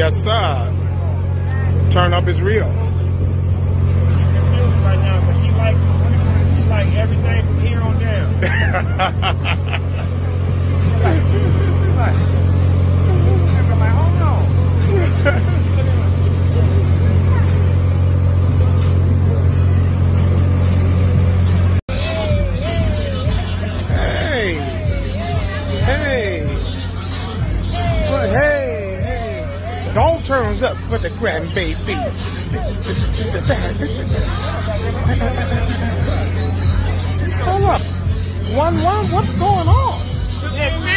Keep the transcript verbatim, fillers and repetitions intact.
Yes, sir. Turn up is real. Like everything from here on down. I'm like, hold on. Hey, hey, but hey, hey, don't turn us up with the grandbaby. Hold up. One, one, what's going on?